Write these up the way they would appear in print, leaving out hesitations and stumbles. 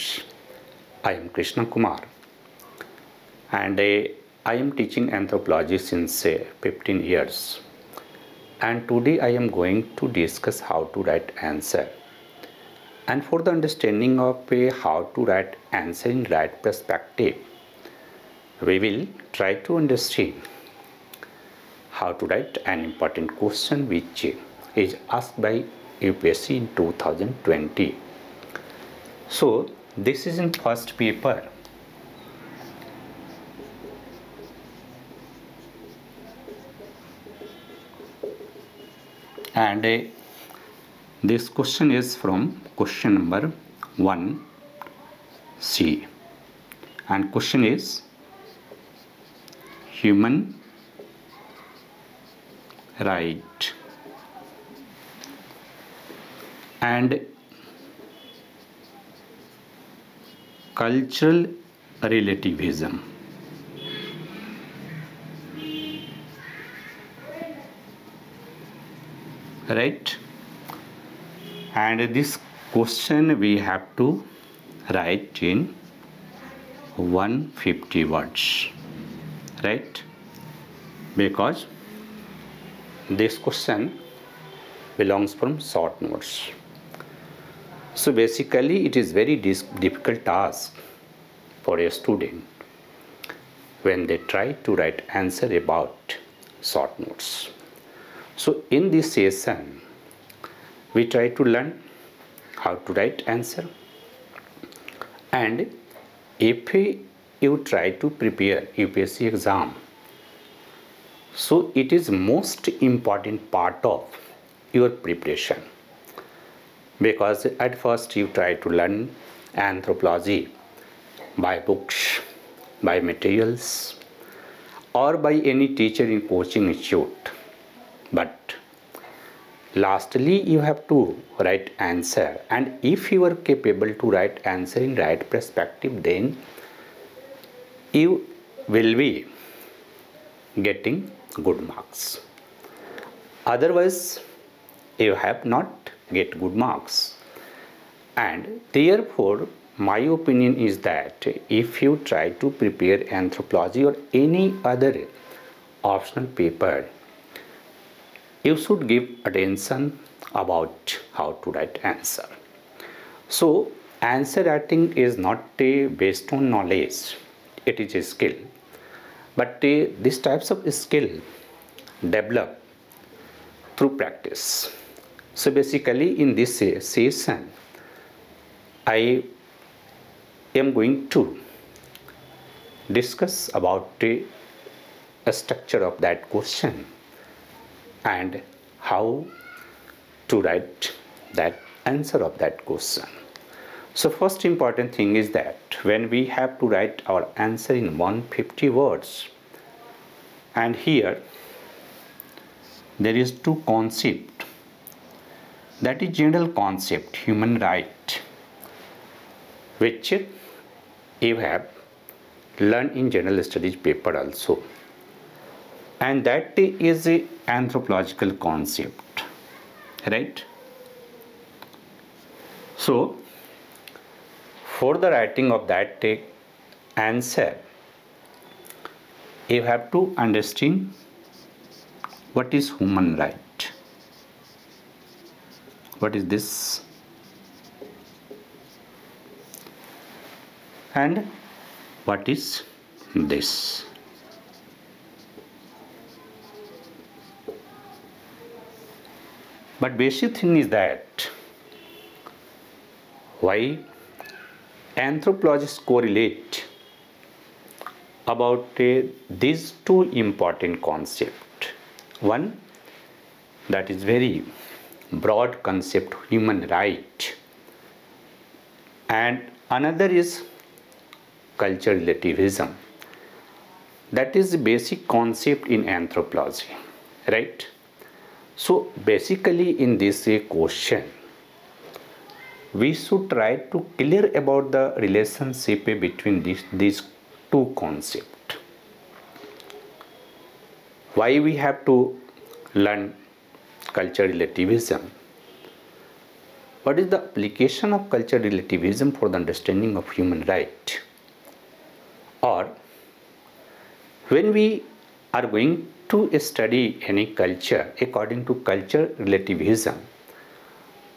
students, I am Krishna Kumar and I am teaching anthropology since 15 years and today I am going to discuss how to write answer. And for the understanding of how to write answer in right perspective, we will try to understand how to write an important question which is asked by UPSC in 2020. So this is in first paper. And this question is from question number 1C. And question is human right. And cultural relativism. Right? And this question we have to write in 150 words. Right? Because this question belongs from short notes. So basically it is very difficult task for a student when they try to write answer about short notes. So in this session we try to learn how to write answer, and if you try to prepare UPSC exam, so it is most important part of your preparation. Because at first you try to learn anthropology by books, by materials, or by any teacher in coaching institute. But lastly you have to write answer, and if you are capable to write answer in right perspective, then you will be getting good marks. Otherwise you have not get good marks. And therefore my opinion is that if you try to prepare anthropology or any other optional paper, you should give attention about how to write answer. So answer writing is not based on knowledge, it is a skill. But these types of skill develop through practice. So basically in this session I am going to discuss about the structure of that question and how to write that answer of that question. So first important thing is that when we have to write our answer in 150 words, and here there is two concepts. That is general concept human right, which you have learned in general studies paper also, and that is a anthropological concept, right? So for the writing of that answer you have to understand what is human right. What is this? And what is this? But basic thing is that why anthropologists correlate about these two important concepts. One, that is very broad concept human right, and another is cultural relativism. That is the basic concept in anthropology, right? So basically in this question we should try to clear about the relationship between these two concepts. Why we have to learn cultural relativism? What is the application of cultural relativism for the understanding of human rights? Or when we are going to study any culture according to cultural relativism,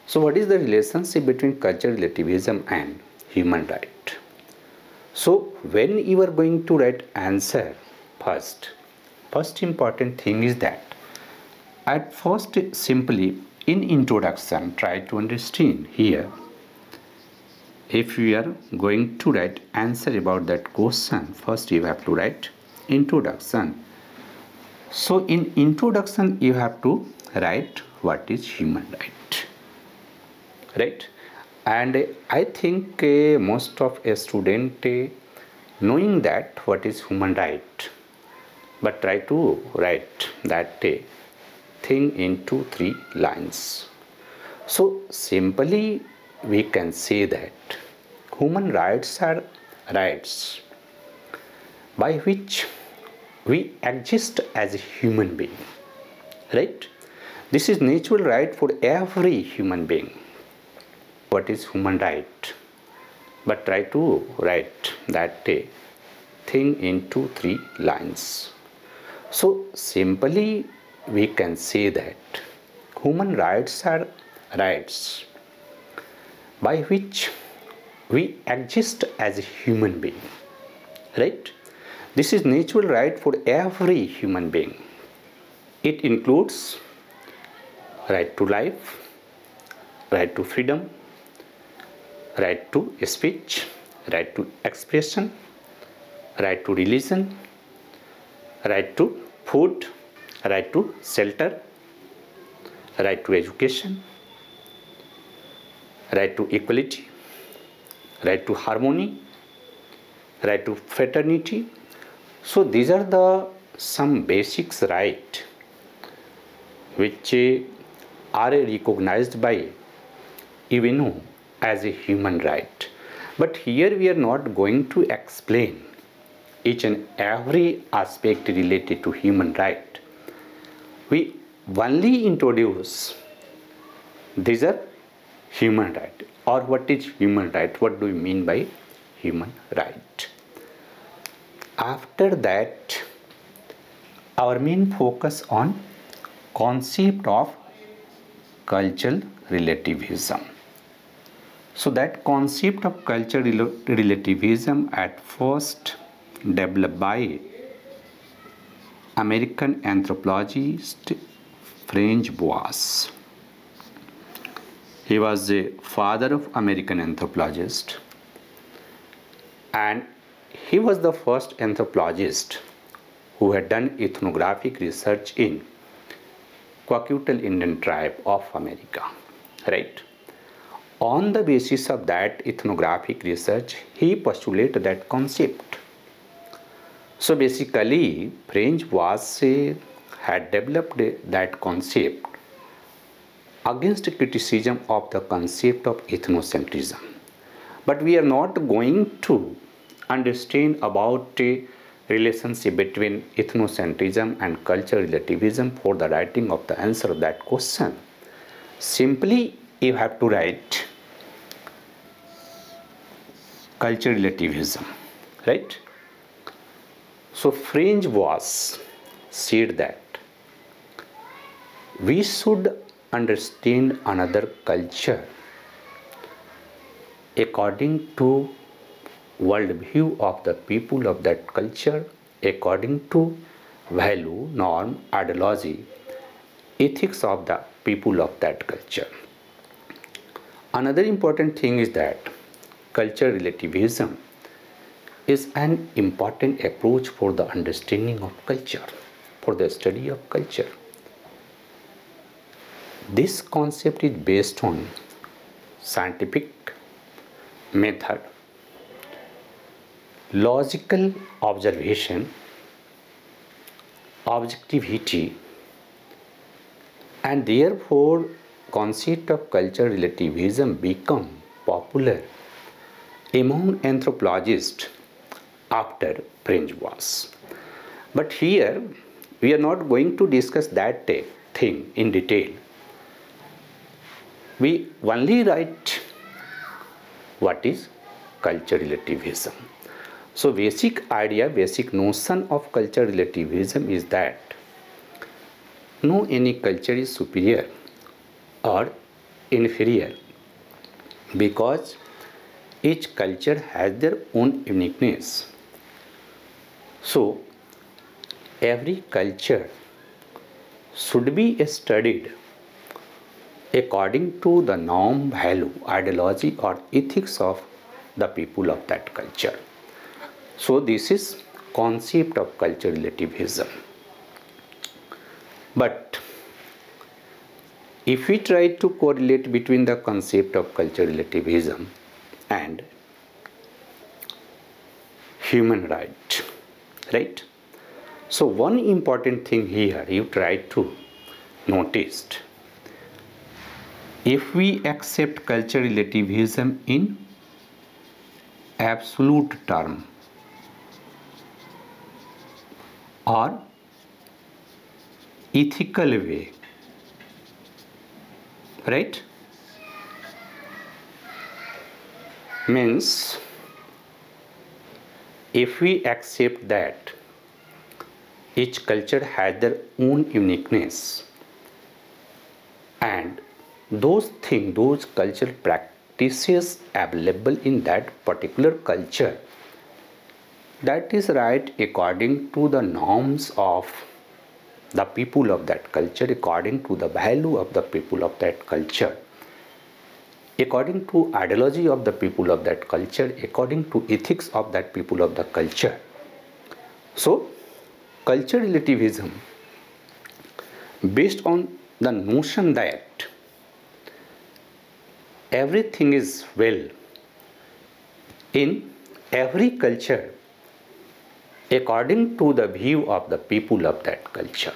so what is the relationship between cultural relativism and human rights? So when you are going to write answer, first important thing is that at first simply in introduction try to understand here. If you are going to write answer about that question, first you have to write introduction. So in introduction you have to write what is human right, right? And I think most of a student knowing that what is human right, but try to write that thing in 2-3 lines. So simply we can say that human rights are rights by which we exist as a human being, right? This is natural right for every human being. What is human right? But try to write that thing in 2-3 lines. So simply we can say that human rights are rights by which we exist as a human being, right? This is natural right for every human being. It includes right to life, right to freedom, right to speech, right to expression, right to religion, right to food, right to shelter, right to education, right to equality, right to harmony, right to fraternity. So these are the some basics right which are recognized by UNO as a human right. But here we are not going to explain each and every aspect related to human right. We only introduce these are human right, or what is human right, what do we mean by human right. After that, our main focus on concept of cultural relativism. So that concept of cultural relativism at first developed by American anthropologist Franz Boas. He was the father of American anthropologist, and he was the first anthropologist who had done ethnographic research in Kwakiutl Indian tribe of America, right? On the basis of that ethnographic research, he postulated that concept. So basically, French was had developed that concept against criticism of the concept of ethnocentrism. But we are not going to understand about the relationship between ethnocentrism and cultural relativism for the writing of the answer of that question. Simply you have to write cultural relativism, right? So Franz Boas said that we should understand another culture according to world view of the people of that culture, according to value, norm, ideology, ethics of the people of that culture. Another important thing is that cultural relativism is an important approach for the understanding of culture, for the study of culture. This concept is based on scientific method, logical observation, objectivity, and therefore concept of cultural relativism become popular among anthropologists after French Boas. But here we are not going to discuss that thing in detail. we only write what is culture relativism. So basic idea, basic notion of culture relativism is that no any culture is superior or inferior because each culture has their own uniqueness. So every culture should be studied according to the norm, value, ideology or ethics of the people of that culture. So this is concept of culture relativism. But if we try to correlate between the concept of culture relativism and human right, right? So one important thing here you try to notice. If we accept culture relativism in absolute term or ethical way, right? Means if we accept that each culture has their own uniqueness and those things, those cultural practices available in that particular culture, that is right according to the norms of the people of that culture, according to the value of the people of that culture, according to ideology of the people of that culture, according to ethics of that people of the culture. So culture relativism based on the notion that everything is well in every culture according to the view of the people of that culture,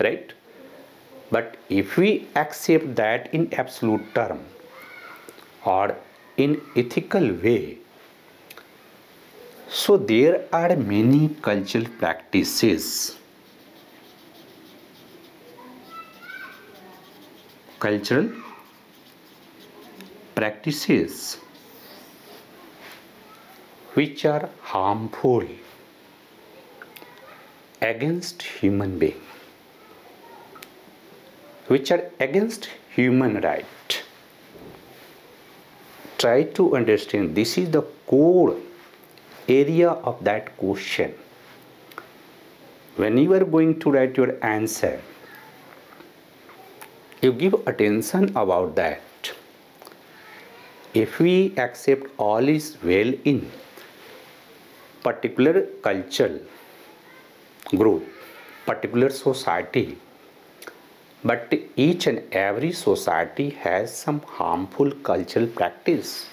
right? But if we accept that in absolute term or in ethical way, so there are many cultural practices, which are harmful against human being, which are against human right. Try to understand, this is the core area of that question. When you are going to write your answer, you give attention about that. If we accept all is well in particular culture group, particular society, but each and every society has some harmful cultural practice.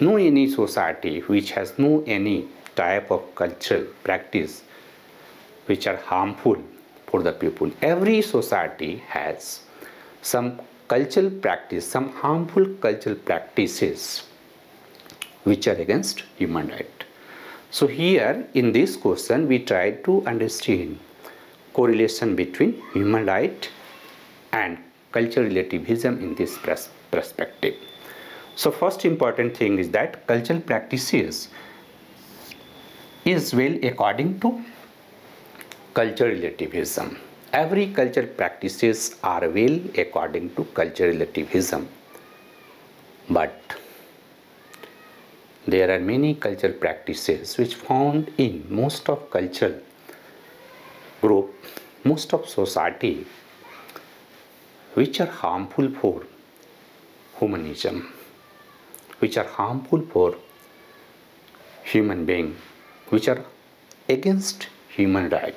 No any society which has no any type of cultural practice which are harmful for the people. Every society has some cultural practice, some harmful cultural practices which are against human right. So here in this question we try to understand correlation between human right and culture relativism in this perspective. So first important thing is that cultural practices is well according to culture relativism. Every cultural practices are well according to culture relativism. But there are many cultural practices which found in most of cultural group, most of society, which are harmful for humanism, which are harmful for human being, which are against human right.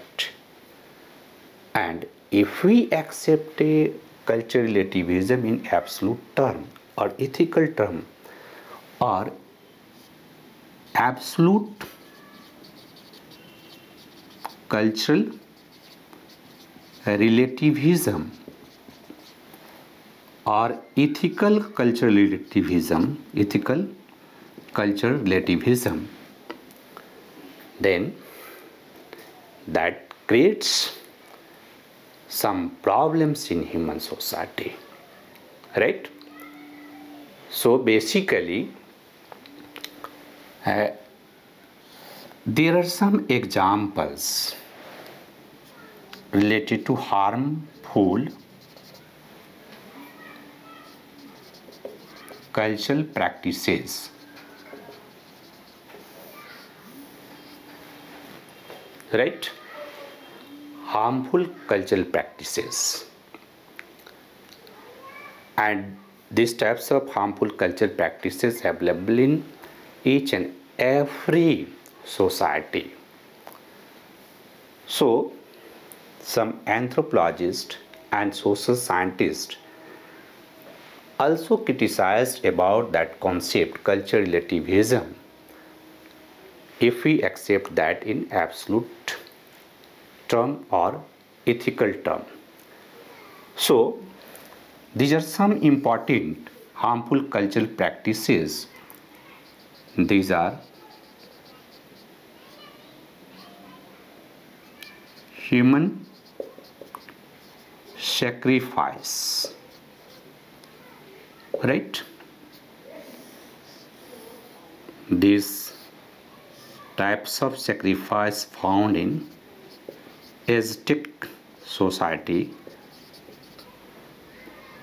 And if we accept a cultural relativism in absolute term or ethical term or absolute cultural relativism or ethical cultural relativism, then that creates some problems in human society, right? So basically, there are some examples related to harmful cultural practices harmful cultural practices, and these types of harmful cultural practices available in each and every society. So some anthropologists and social scientists also criticized about that concept, cultural relativism, if we accept that in absolute term or ethical term. So these are some important harmful cultural practices. These are human sacrifice, right? These types of sacrifice found in Aztec society,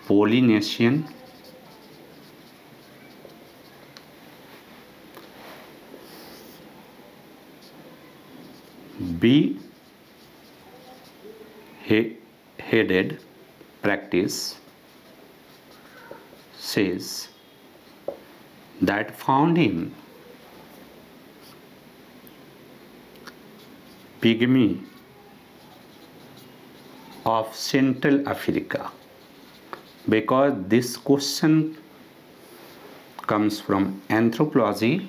Polynesian, beheaded practice says that found in Pygmy of Central Africa, because this question comes from anthropology.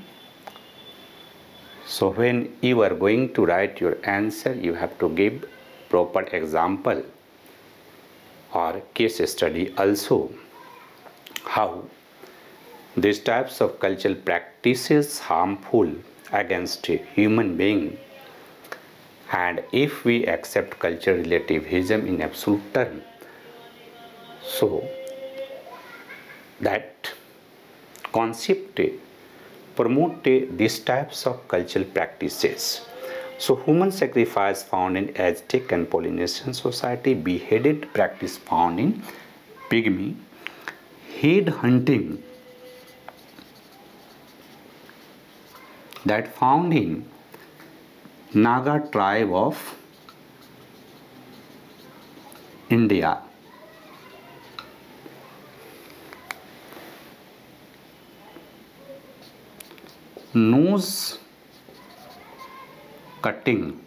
So when you are going to write your answer, you have to give proper example or case study also, how these types of cultural practices harmful against a human being. And if we accept cultural relativism in absolute term, so that concept promote these types of cultural practices. So human sacrifice found in Aztec and Polynesian society, beheaded practice found in Pygmy, head hunting that found in Naga tribe of India, nose cutting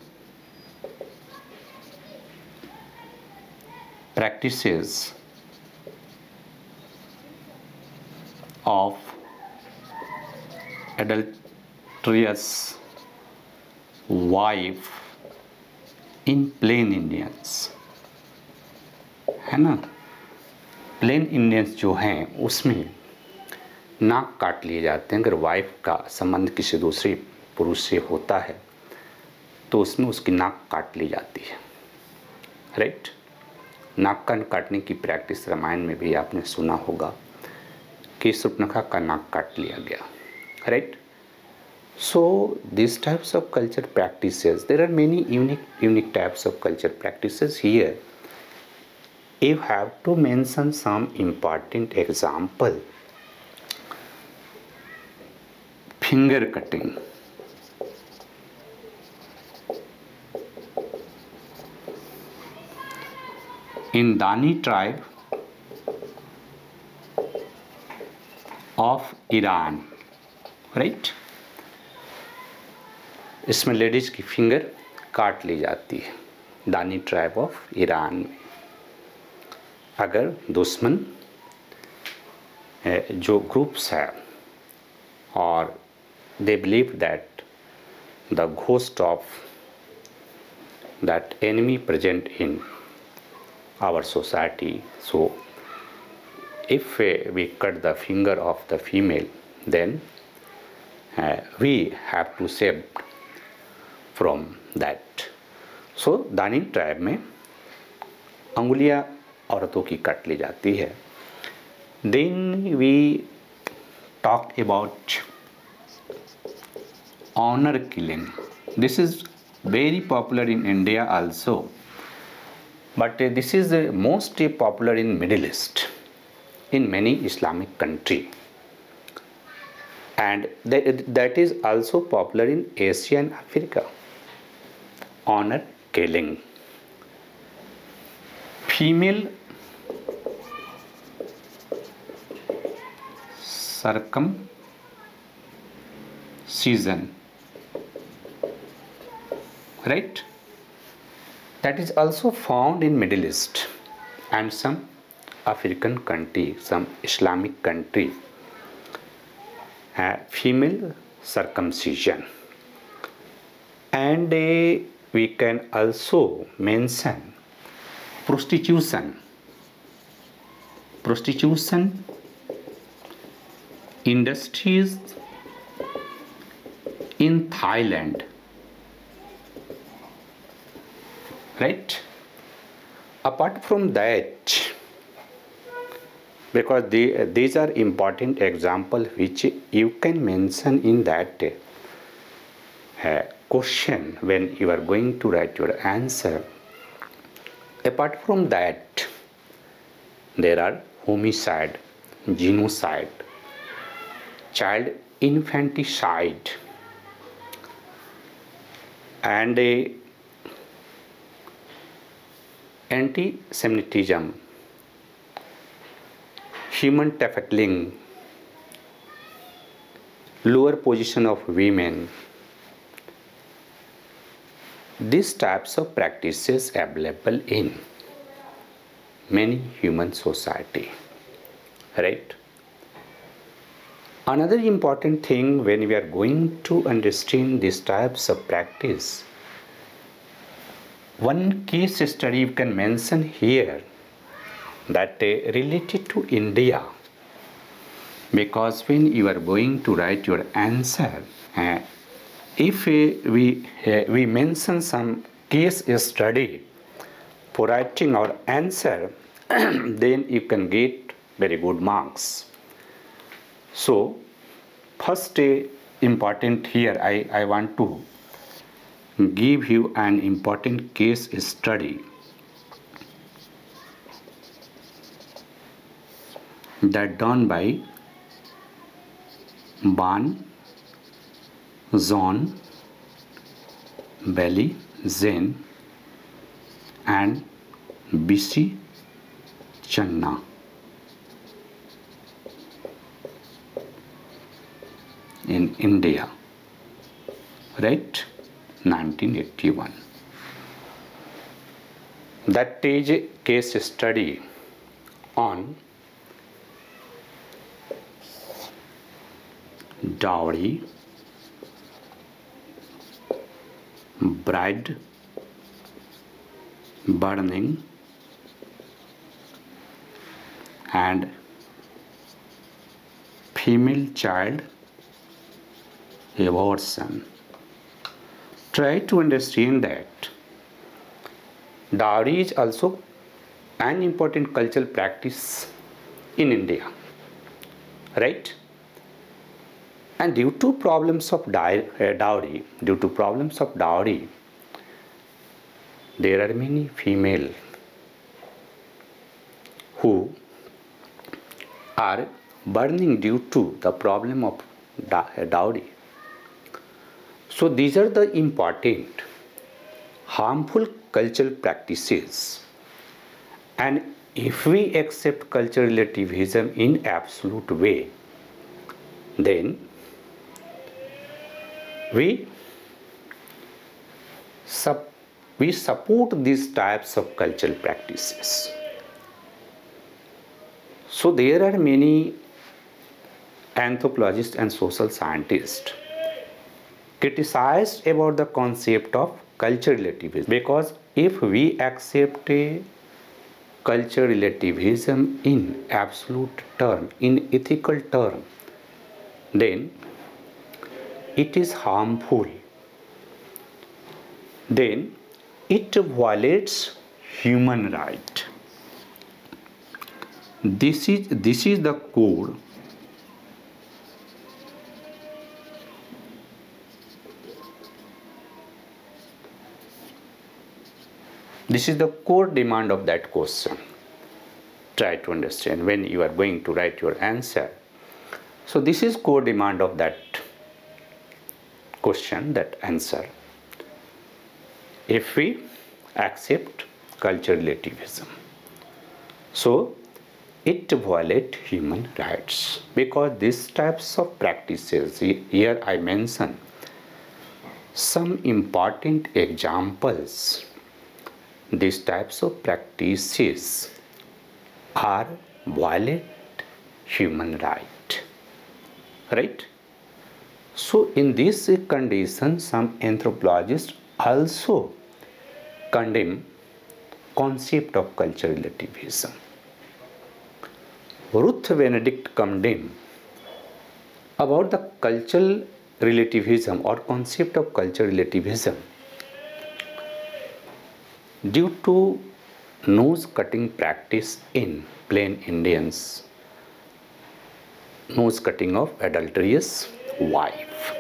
practices of adulterous wife in Plain Indians, है ना? Plain Indians जो हैं उसमें नाक काट लिए जाते हैं। अगर वाइफ का संबंध किसी दूसरे पुरुष से होता है तो उसमें उसकी नाक काट ली जाती है, राइट? नाक कान काटने की प्रैक्टिस रामायण में भी आपने सुना होगा कि शूर्पणखा का नाक काट लिया गया, right? So these types of culture practices, there are many unique types of culture practices here. You have to mention some important example. Finger cutting, in Dani tribe of Iran, right? इसमें ladies की finger काट ली जाती है दानी tribe of Iran में, अगर दुश्मन जो ग्रुप्स है और they believe that the ghost of that enemy present in our society, so if we cut the finger of the female then we have to save from that. So Dani tribe में अंगुलियां औरतों की cut ली जाती है. Then we talked about honour killing. This is very popular in India also, but this is most popular in Middle East in many Islamic country, and that is also popular in Asia and Africa. Honor killing. Female circumcision, right? That is also found in Middle East and some African country, some Islamic country, female circumcision. And we can also mention prostitution. Prostitution industries in Thailand, right? Apart from that, because these are important example which you can mention in that question when you are going to write your answer. Apart from that, there are homicide, genocide, child infanticide, and anti-Semitism, human trafficking, lower position of women. These types of practices available in many human society, right? Another important thing when we are going to understand these types of practice, one case study you can mention here that related to India, because when you are going to write your answer, if we mention some case study for writing our answer, then you can get very good marks. So first important here, I want to give you an important case study that done by Ban Zon Belly Zen and BC Channa. In India, right? 1981. That is a case study on dowry, bride burning, and female child abortion. Try to understand that dowry is also an important cultural practice in India, right? And due to problems of dowry, there are many female who are burning due to the problem of dowry. So these are the important harmful cultural practices, and if we accept cultural relativism in absolute way, then we support these types of cultural practices. So there are many anthropologists and social scientists criticized about the concept of cultural relativism, because if we accept a cultural relativism in absolute term, in ethical term, then it is harmful. Then it violates human right. This is the core demand of that question. Try to understand when you are going to write your answer. So this is core demand of that question, that answer. If we accept cultural relativism, so it violates human rights, because these types of practices, here I mention some important examples. These types of practices are violate human right, right? So in this condition, some anthropologists also condemn concept of cultural relativism. Ruth Benedict condemned about the cultural relativism or concept of cultural relativism due to nose cutting practice in Plain Indians, nose cutting of adulterous wife.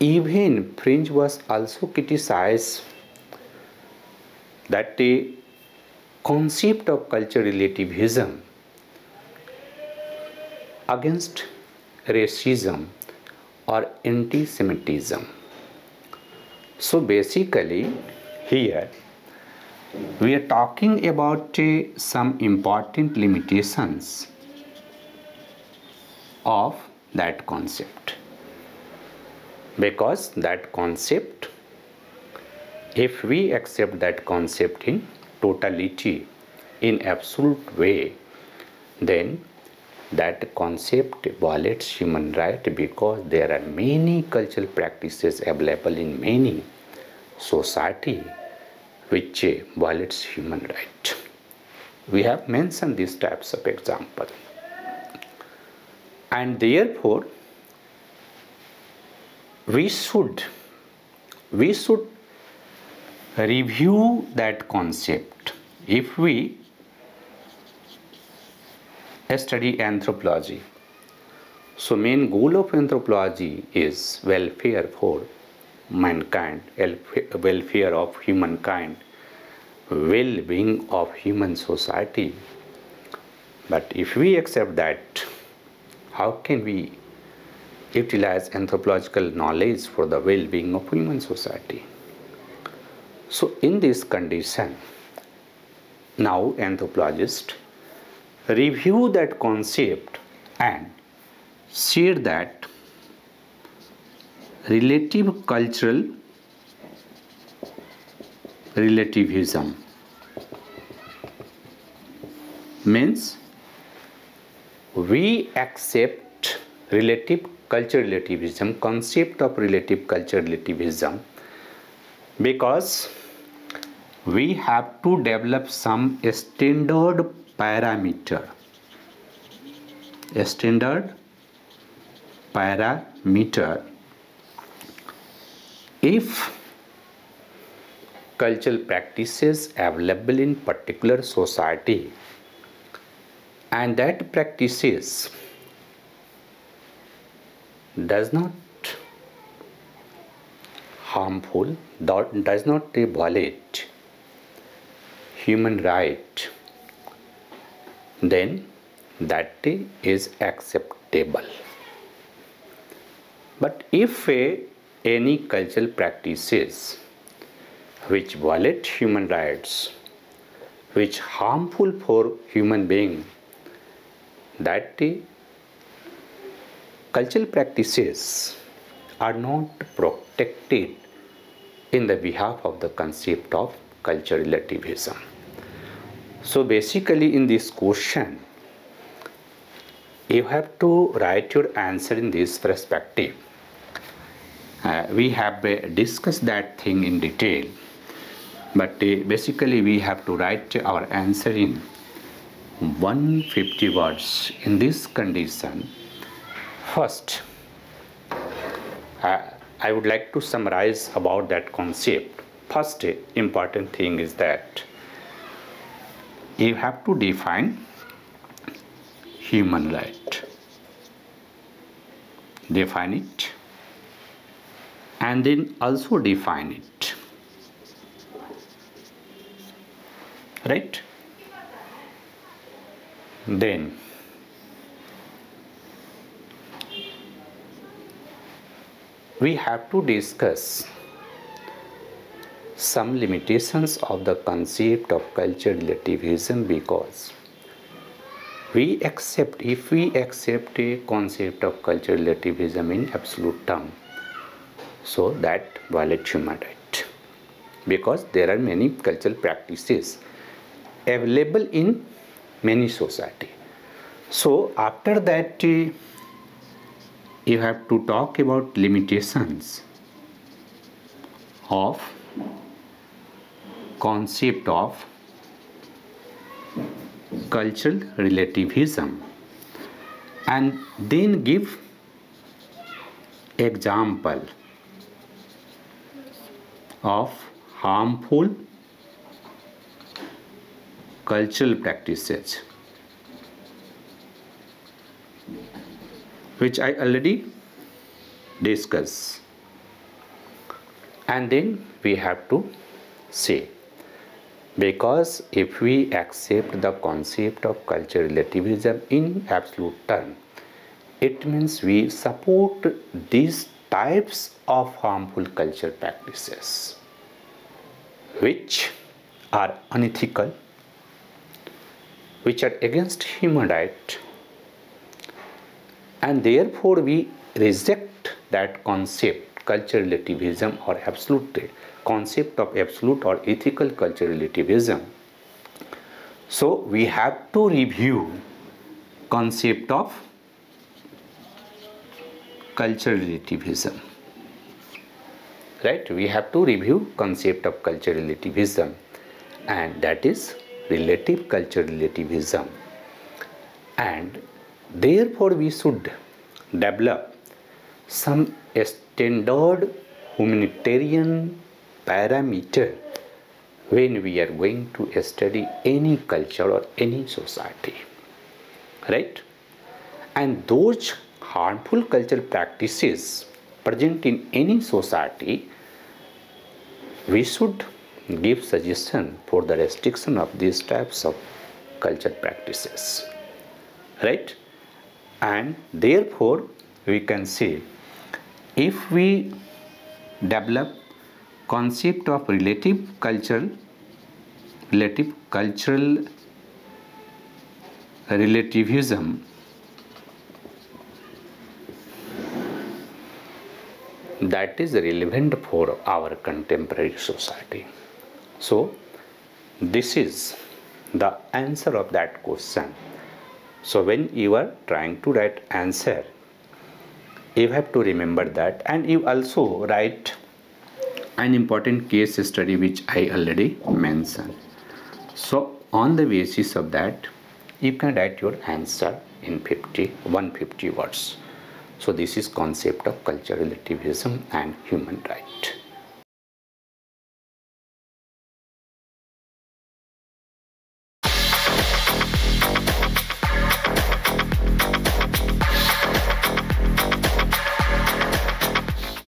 Even French was also criticized that the concept of cultural relativism against racism or anti-Semitism. So basically here we are talking about some important limitations of that concept, because that concept, if we accept that concept in totality, in absolute way, then that concept violates human rights, because there are many cultural practices available in many society which violates human right. We have mentioned these types of example, and therefore we should review that concept. If we study anthropology, so main goal of anthropology is welfare for mankind, welfare of humankind, well-being of human society. But if we accept that, how can we utilize anthropological knowledge for the well-being of human society? So in this condition, now anthropologists review that concept and share that relative cultural relativism means we accept relative cultural relativism, concept of relative cultural relativism, because we have to develop some standard parameter, if cultural practices available in particular society and that practices does not harmful, does not violate human right, then that is acceptable. But if any cultural practices which violate human rights, which harmful for human being, that cultural practices are not protected in the behalf of the concept of cultural relativism. So basically in this question, you have to write your answer in this perspective. We have discussed that thing in detail, but basically we have to write our answer in 150 words. In this condition, first I would like to summarize about that concept. First important thing is that you have to define human right. Define it, and then also define it, right? Then we have to discuss some limitations of the concept of cultural relativism, because if we accept a concept of cultural relativism in absolute term, so that violates human right, because there are many cultural practices available in many society. So after that you have to talk about limitations of concept of cultural relativism, and then give example of harmful cultural practices, which I already discussed. And then we have to say, because if we accept the concept of cultural relativism in absolute term, it means we support these types of harmful cultural practices, which are unethical, which are against human rights, and therefore we reject that concept, cultural relativism or absolute right, concept of absolute or ethical cultural relativism. So we have to review concept of cultural relativism, right? We have to review concept of cultural relativism, and that is relative cultural relativism, and therefore we should develop some standard humanitarian parameter when we are going to study any culture or any society, right? And those harmful cultural practices present in any society, we should give suggestion for the restriction of these types of cultural practices, right? And therefore we can say, if we develop concept of relative cultural relativism, that is relevant for our contemporary society. So this is the answer of that question. So when you are trying to write answer, you have to remember that, and you also write an important case study which I already mentioned. So on the basis of that, you can write your answer in 150 words. So this is concept of cultural relativism and human right.